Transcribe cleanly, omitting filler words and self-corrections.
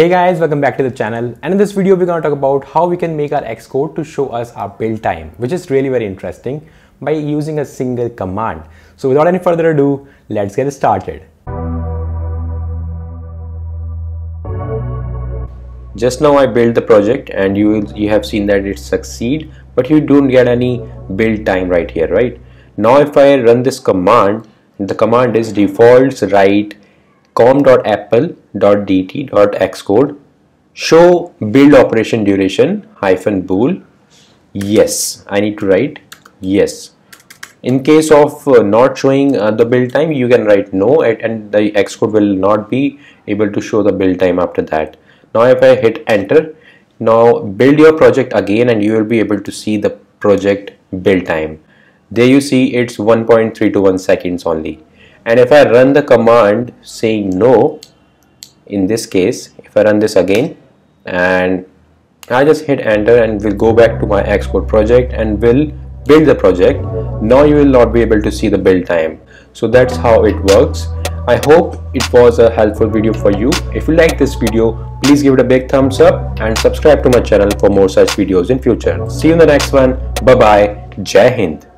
Hey guys, welcome back to the channel, and in this video we're going to talk about how we can make our Xcode to show us our build time, which is really very interesting, by using a single command. So without any further ado, let's get started. Just now I built the project and you have seen that it succeed, but you don't get any build time right here, right? Now if I run this command, the command is defaults write com.apple.dt.xcode show build operation duration -bool. Yes, I need to write yes. In case of not showing the build time, you can write no, and the Xcode will not be able to show the build time after that. Now if I hit enter, now build your project again and you will be able to see the project build time. There you see it's 1.321 seconds only. And if I run the command saying no, in this case, if I run this again and I just hit enter, and will go back to my Xcode project and will build the project. Now you will not be able to see the build time. So that's how it works. I hope it was a helpful video for you. If you like this video, please give it a big thumbs up and subscribe to my channel for more such videos in future. See you in the next one. Bye bye. Jai Hind.